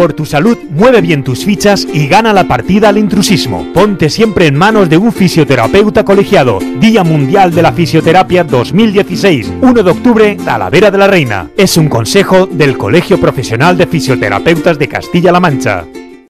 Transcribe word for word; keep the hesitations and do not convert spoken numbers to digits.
Por tu salud, mueve bien tus fichas y gana la partida al intrusismo. Ponte siempre en manos de un fisioterapeuta colegiado. Día Mundial de la Fisioterapia dos mil dieciséis, uno de octubre, Talavera de la Reina. Es un consejo del Colegio Profesional de Fisioterapeutas de Castilla-La Mancha.